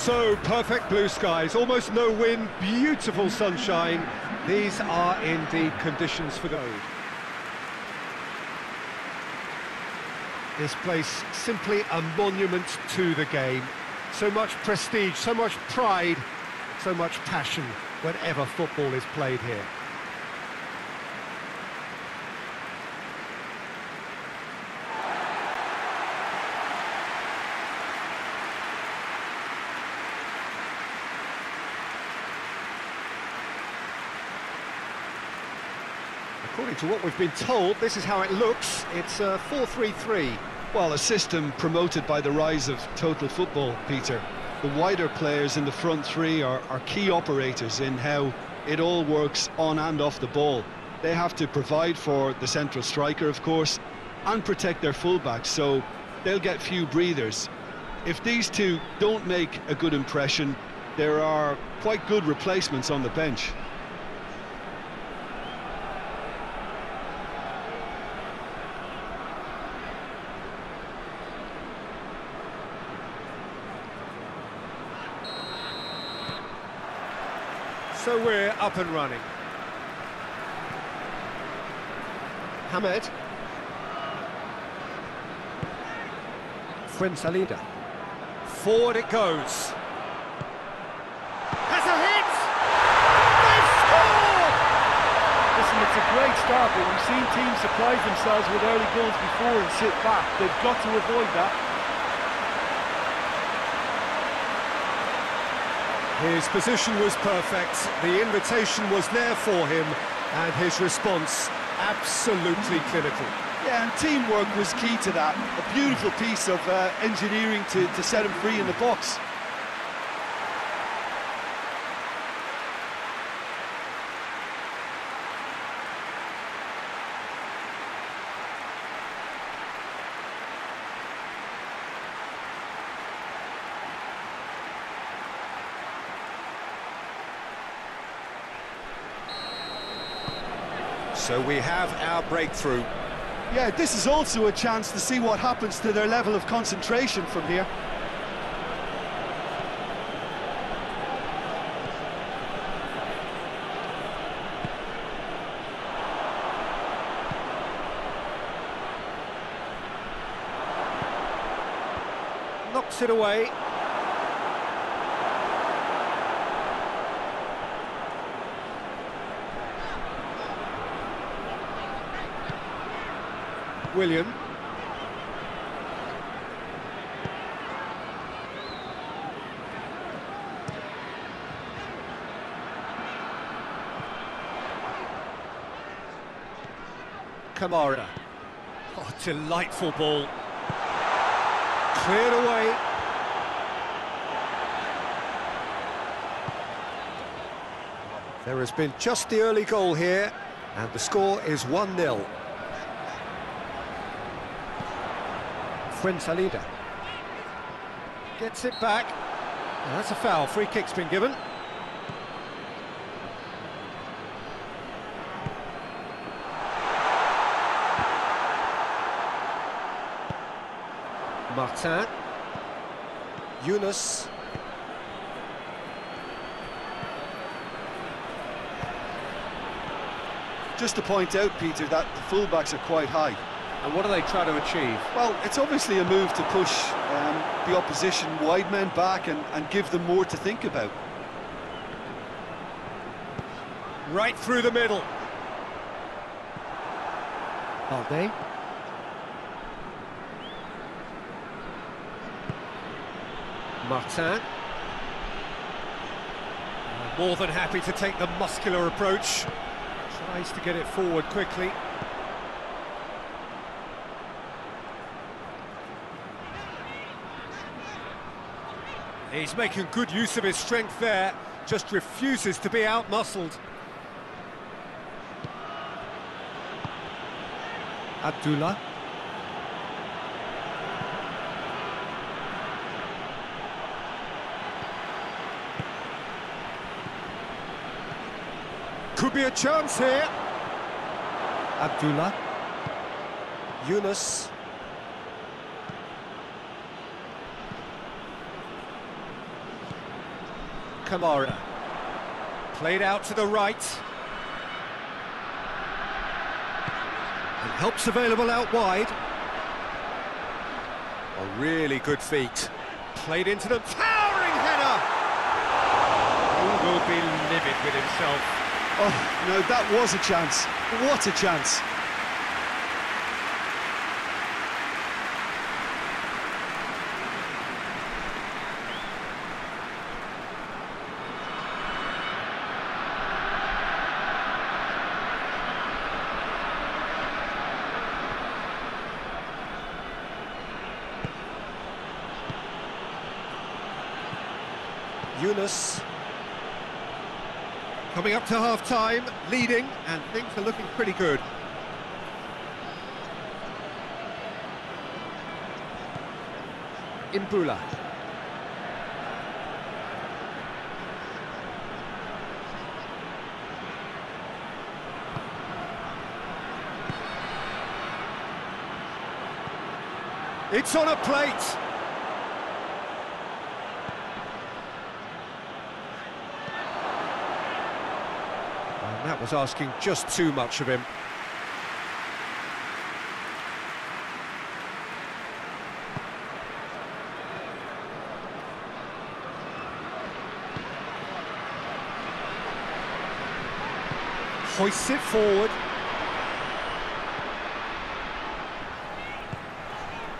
So perfect blue skies, almost no wind, beautiful sunshine. These are indeed conditions for the road. This place simply a monument to the game. So much prestige, so much pride, so much passion whenever football is played here. According to what we've been told, this is how it looks. It's a 4-3-3. Well, a system promoted by the rise of total football, Peter. The wider players in the front three are key operators in how it all works on and off the ball. They have to provide for the central striker, of course, and protect their fullbacks, so they'll get few breathers. If these two don't make a good impression, there are quite good replacements on the bench. So we're up and running. Hamed. Frensalida. Forward it goes. Has a hit! They score! Listen, it's a great start, but we've seen teams surprise themselves with early goals before and sit back. They've got to avoid that. His position was perfect, the invitation was there for him, and his response absolutely clinical. Yeah, and teamwork was key to that. A beautiful piece of engineering to set him free in the box. So we have our breakthrough. Yeah, this is also a chance to see what happens to their level of concentration from here. Knocks it away. William. Kamara. Oh, delightful ball. Cleared away. There has been just the early goal here, and the score is 1-0. Quintalida gets it back. Oh, that's a foul. Free kick's been given. Martin Yunus. Just to point out, Peter, that the fullbacks are quite high. And what do they try to achieve? Well, it's obviously a move to push the opposition wide men back and give them more to think about. Right through the middle. Alder. Martin. More than happy to take the muscular approach. Tries to get it forward quickly. He's making good use of his strength there, just refuses to be out-muscled. Abdullah. Could be a chance here. Abdullah. Yunus. Kamara. Played out to the right. And helps available out wide. A really good feat. Played into the towering header. He will be livid with himself. Oh, no, that was a chance. What a chance. Yunus coming up to half-time, leading, and things are looking pretty good. Impula. It's on a plate. That was asking just too much of him. Hoists it forward.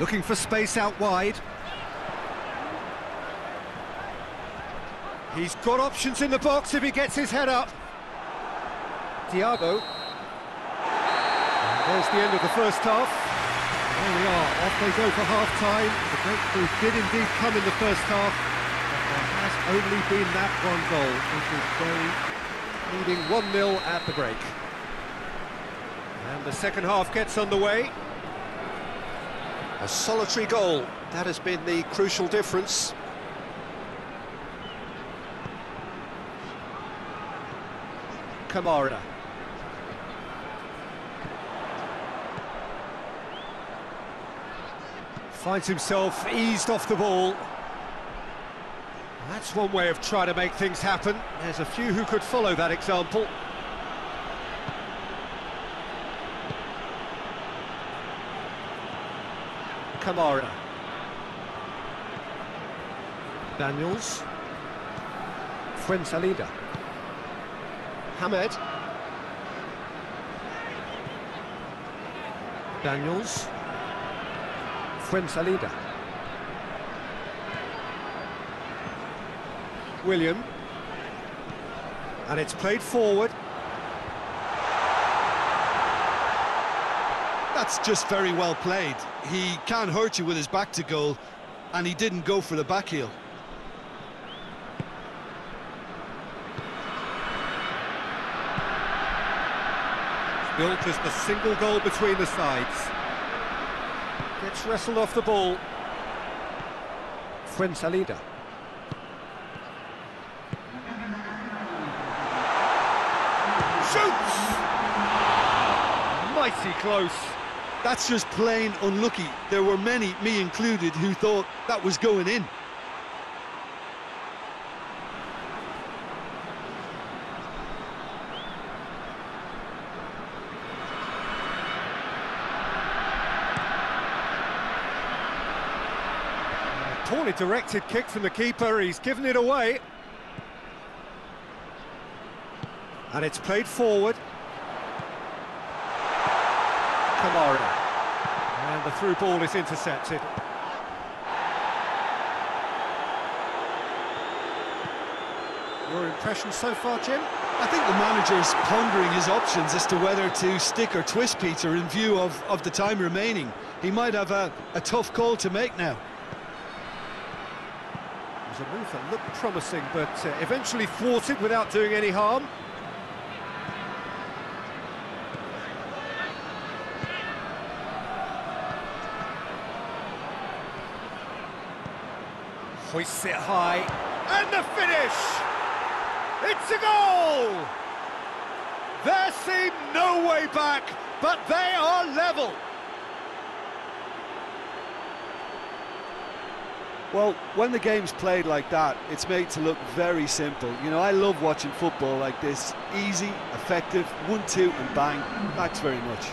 Looking for space out wide. He's got options in the box if he gets his head up. Diabo. And there's the end of the first half. There we are, off they go for half-time. The breakthrough did indeed come in the first half, but there has only been that one goal, which is very leading 1-0 at the break. And the second half gets underway. A solitary goal, that has been the crucial difference. Kamara. Finds himself eased off the ball. That's one way of trying to make things happen. There's a few who could follow that example. Kamara. Daniels. Frensalida. Hamed. Daniels. Quintalida. William. And it's played forward. That's just very well played. He can hurt you with his back to goal, and he didn't go for the back heel. Still just a single goal between the sides. Gets wrestled off the ball. Frensalida. Shoots! Mighty close. That's just plain unlucky. There were many, me included, who thought that was going in. Poorly directed kick from the keeper, he's given it away. And it's played forward. Kamara. And the through ball is intercepted. Your impression so far, Jim? I think the manager's pondering his options as to whether to stick or twist Peter in view of the time remaining. He might have a tough call to make now. It was a move that looked promising, but eventually thwarted without doing any harm. Hoists it high, and the finish! It's a goal! There seemed no way back, but they are level. Well, when the game's played like that, it's made to look very simple. You know, I love watching football like this. Easy, effective, 1-2 and bang. Thanks very much.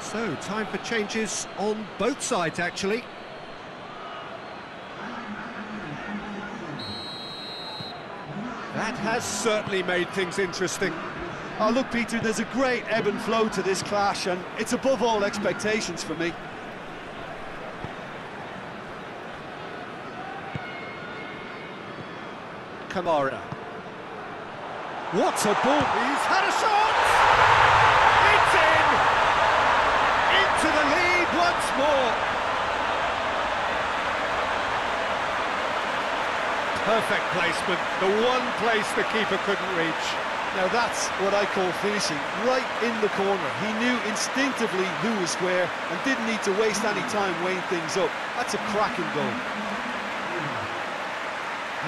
So, time for changes on both sides, actually. That has certainly made things interesting. Oh, look, Peter, there's a great ebb and flow to this clash, and it's above all expectations for me. Kamara. What a ball! He's had a shot! It's in! To the lead once more. Perfect placement, the one place the keeper couldn't reach. Now that's what I call finishing, right in the corner. He knew instinctively who was where and didn't need to waste any time weighing things up. That's a cracking goal.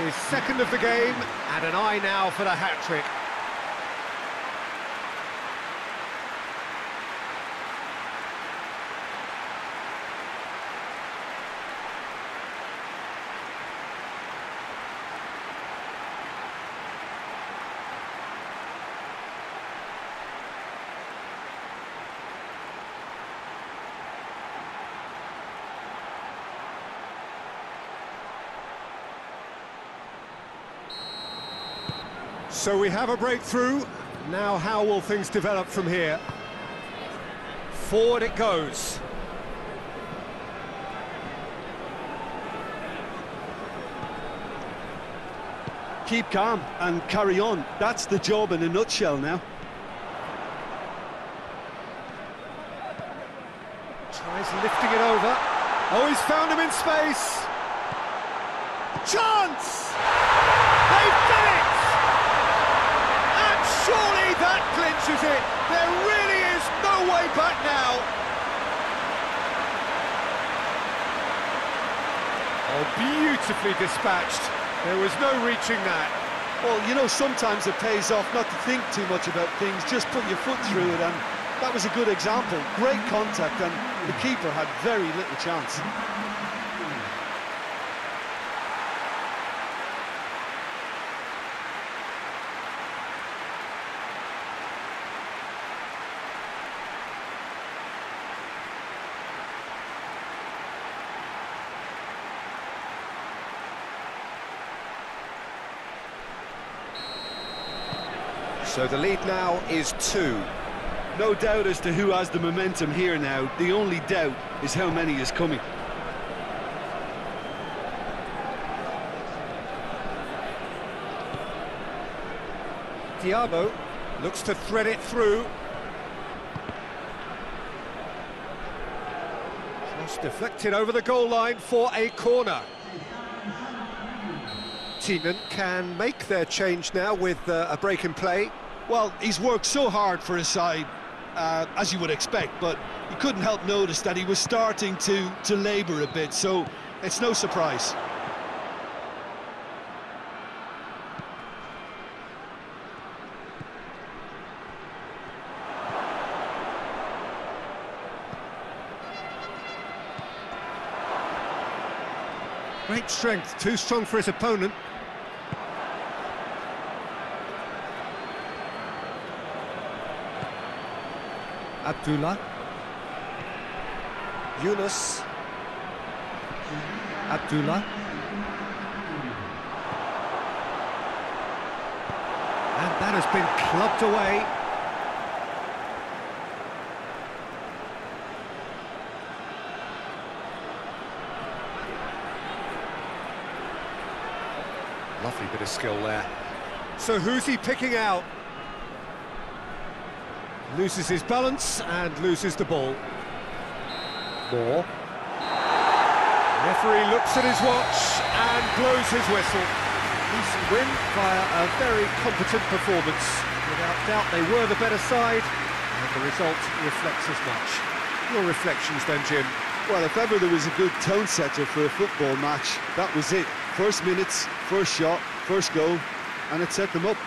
His second of the game, and an eye now for the hat-trick. So we have a breakthrough. Now how will things develop from here? Forward it goes. Keep calm and carry on. That's the job in a nutshell now. Tries lifting it over. Oh, he's found him in space. Chance! They've done it! Surely that clinches it. There really is no way back now. Oh, beautifully dispatched. There was no reaching that. Well, you know, sometimes it pays off not to think too much about things, just put your foot through it, and that was a good example. Great contact, and the keeper had very little chance. So the lead now is 2. No doubt as to who has the momentum here now. The only doubt is how many is coming. Diabo looks to thread it through. Just deflected over the goal line for a corner. Tiedman can make their change now with a break in play. Well, he's worked so hard for his side, as you would expect, but you couldn't help notice that he was starting to labour a bit, so it's no surprise. Great strength, too strong for his opponent. Abdullah. Yunus. Abdullah. And that has been clubbed away. Lovely bit of skill there. So who's he picking out? Loses his balance and loses the ball. More. Referee looks at his watch and blows his whistle. Decent win via a very competent performance. Without doubt they were the better side, and the result reflects as much. Your reflections then, Jim? Well, if ever there was a good tone setter for a football match, that was it. First minutes, first shot, first goal, and it set them up.